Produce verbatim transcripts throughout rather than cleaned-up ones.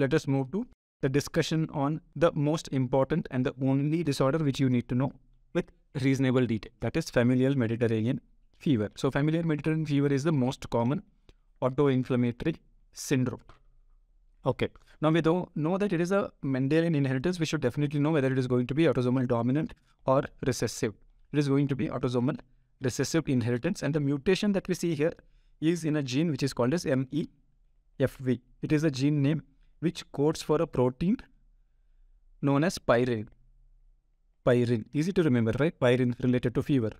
let us move to the discussion on the most important and the only disorder which you need to know with reasonable detail, that is familial Mediterranean fever. So familial Mediterranean fever is the most common autoinflammatory syndrome. Okay, now we don't know that it is a Mendelian inheritance. We should definitely know whether it is going to be autosomal dominant or recessive. It is going to be autosomal recessive inheritance, and the mutation that we see here is in a gene which is called as M E F V. It is a gene name which codes for a protein known as pyrin. Pyrin, easy to remember, right? Pyrin related to fever.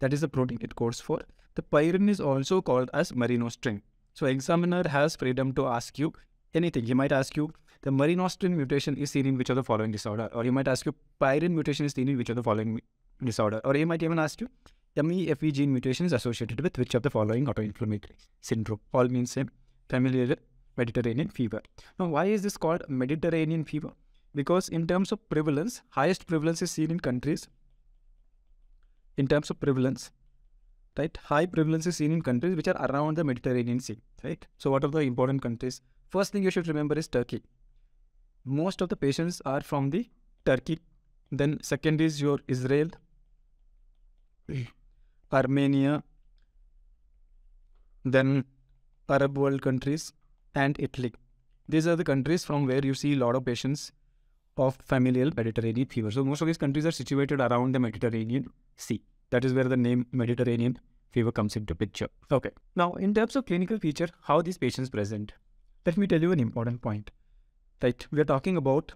That is the protein it codes for. The pyrin is also called as marenostrin. So examiner has freedom to ask you anything. He might ask you, the marenostrin mutation is seen in which of the following disorder? Or he might ask you, pyrin mutation is seen in which of the following disorder? Or he might even ask you, M E F V gene mutation is associated with which of the following autoinflammatory syndrome? All means same, familial Mediterranean fever. Now, why is this called Mediterranean fever? Because in terms of prevalence, highest prevalence is seen in countries. In terms of prevalence, right? High prevalence is seen in countries which are around the Mediterranean Sea, right? So, what are the important countries? First thing you should remember is Turkey. Most of the patients are from the Turkey. Then second is your Israel, Armenia, then Arab world countries and Italy. These are the countries from where you see a lot of patients of familial Mediterranean fever. So most of these countries are situated around the Mediterranean Sea. That is where the name Mediterranean fever comes into picture. Okay. Now, in terms of clinical feature, how these patients present, let me tell you an important point. Right. We are talking about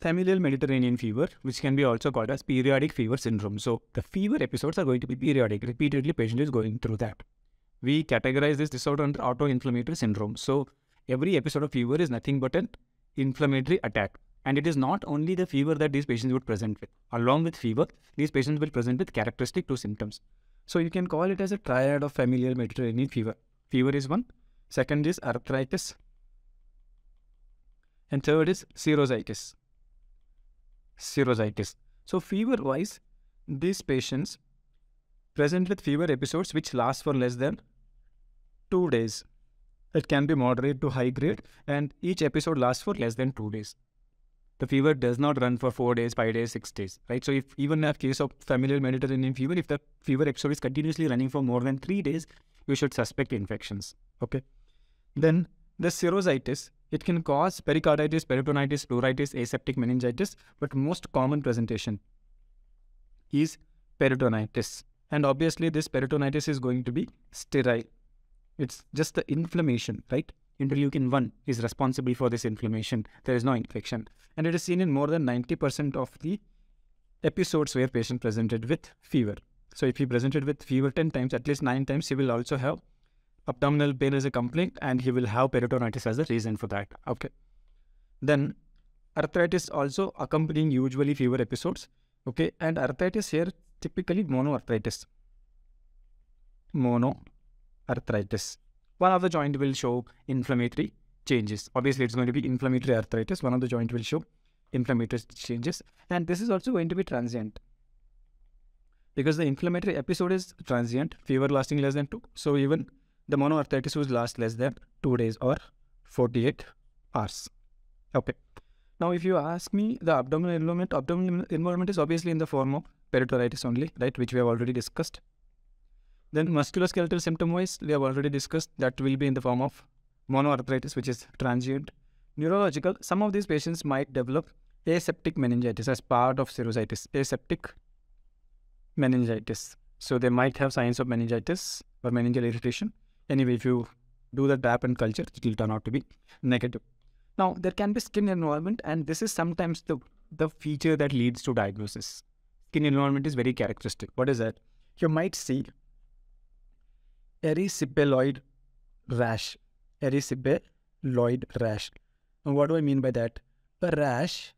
familial Mediterranean fever, which can be also called as periodic fever syndrome. So the fever episodes are going to be periodic. Repeatedly, patient is going through that. We categorize this disorder under autoinflammatory syndrome. So every episode of fever is nothing but an inflammatory attack. And it is not only the fever that these patients would present with. Along with fever, these patients will present with characteristic two symptoms. So you can call it as a triad of familial Mediterranean fever. Fever is one. Second is arthritis. And third is serositis. Serositis. So fever-wise, these patients present with fever episodes which last for less than two days. It can be moderate to high grade, and each episode lasts for less than two days. The fever does not run for four days, five days, six days, right? So if even in a case of familial Mediterranean fever, if the fever episode is continuously running for more than three days, you should suspect infections. Okay. Then the serositis. It can cause pericarditis, peritonitis, pleuritis, aseptic meningitis, but most common presentation is peritonitis. And obviously, this peritonitis is going to be sterile. It's just the inflammation, right? Interleukin one is responsible for this inflammation. There is no infection. And it is seen in more than ninety percent of the episodes where patient presented with fever. So if he presented with fever ten times, at least nine times, he will also have abdominal pain as a complaint, and he will have peritonitis as a reason for that. Okay. Then arthritis also accompanying usually fever episodes. Okay. And arthritis here typically monoarthritis. Monoarthritis. One of the joint will show inflammatory changes. Obviously, it's going to be inflammatory arthritis. One of the joint will show inflammatory changes. And this is also going to be transient. Because the inflammatory episode is transient, fever lasting less than two. So even the monoarthritis would last less than two days or forty-eight hours. Okay. Now, if you ask me, the abdominal involvement, abdominal involvement is obviously in the form of peritonitis only, right, which we have already discussed. Then musculoskeletal symptom-wise, we have already discussed, that will be in the form of monoarthritis, which is transient. Neurological, some of these patients might develop aseptic meningitis as part of serositis, aseptic meningitis. So they might have signs of meningitis or meningeal irritation. Anyway, if you do the tap and culture, it will turn out to be negative. Now, there can be skin involvement, and this is sometimes the, the feature that leads to diagnosis. Skin involvement is very characteristic. What is that? You might see erysipeloid rash. Erysipeloid rash. And what do I mean by that? A rash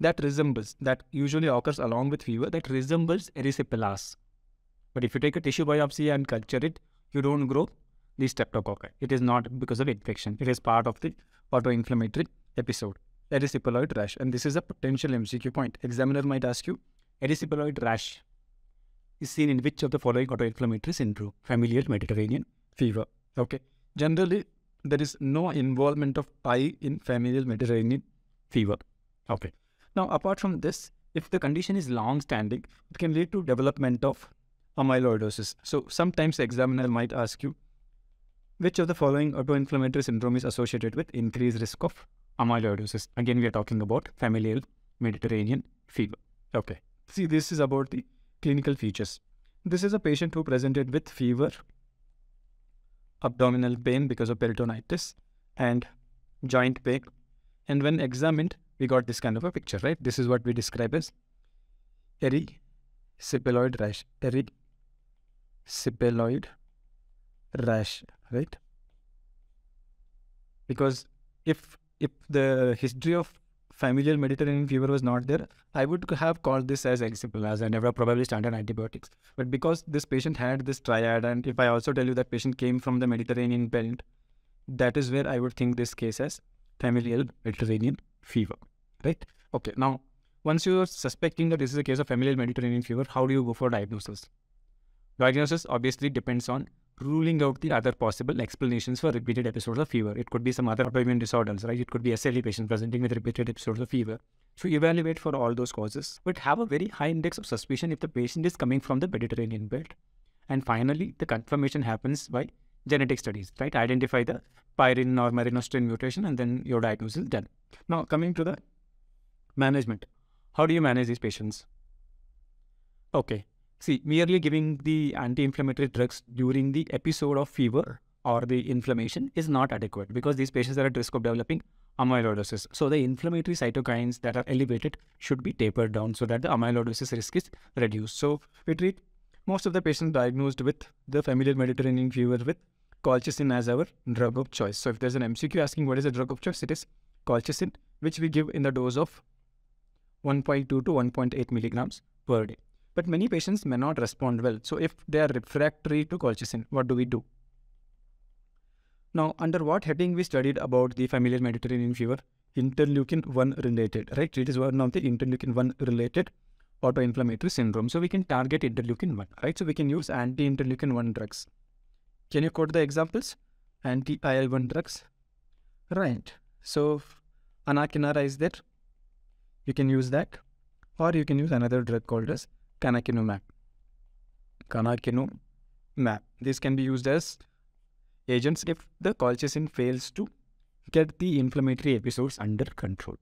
that resembles, that usually occurs along with fever, that resembles erysipelas. But if you take a tissue biopsy and culture it, you don't grow the streptococci. It is not because of infection. It is part of the autoinflammatory episode. Erysipeloid rash. And this is a potential M C Q point. Examiner might ask you, erysipeloid rash is seen in which of the following autoinflammatory syndrome? Familial Mediterranean fever. Okay. Generally, there is no involvement of pie in familial Mediterranean fever. Okay. Now, apart from this, if the condition is long-standing, it can lead to development of amyloidosis. So, sometimes the examiner might ask you, which of the following autoinflammatory syndrome is associated with increased risk of amyloidosis? Again, we are talking about familial Mediterranean fever. Okay. See, this is about the clinical features. This is a patient who presented with fever, abdominal pain because of peritonitis, and joint pain. And when examined, we got this kind of a picture, right? This is what we describe as erysipeloid rash. Erysipeloid rash, right? Because if if the history of familial Mediterranean fever was not there, I would have called this as erysipeloid, as I never probably standard antibiotics. But because this patient had this triad, and if I also tell you that patient came from the Mediterranean belt, that is where I would think this case as familial Mediterranean fever, right? Okay, now, once you are suspecting that this is a case of familial Mediterranean fever, how do you go for diagnosis? Diagnosis obviously depends on ruling out the other possible explanations for repeated episodes of fever. It could be some other autoimmune disorders, right? It could be S L E patients presenting with repeated episodes of fever. So evaluate for all those causes, but have a very high index of suspicion if the patient is coming from the Mediterranean belt. And finally, the confirmation happens by genetic studies, right? Identify the pyrin or marenostrin mutation, and then your diagnosis is done. Now, coming to the management. How do you manage these patients? Okay. See, merely giving the anti-inflammatory drugs during the episode of fever or the inflammation is not adequate, because these patients are at risk of developing amyloidosis. So, the inflammatory cytokines that are elevated should be tapered down so that the amyloidosis risk is reduced. So, we treat most of the patients diagnosed with the familial Mediterranean fever with colchicine as our drug of choice. So, if there's an M C Q asking what is the drug of choice, it is colchicine, which we give in the dose of one point two to one point eight milligrams per day. But many patients may not respond well. So if they are refractory to colchicine, what do we do? Now, under what heading we studied about the familial Mediterranean fever? Interleukin one related, right? It is one of the interleukin one related autoinflammatory syndrome. So we can target interleukin one, right? So we can use anti-interleukin one drugs. Can you quote the examples? Anti I L one drugs, right? So anakinra is there. You can use that, or you can use another drug called as Canakinumab. Canakinumab. This can be used as agents if the colchicine fails to get the inflammatory episodes under control.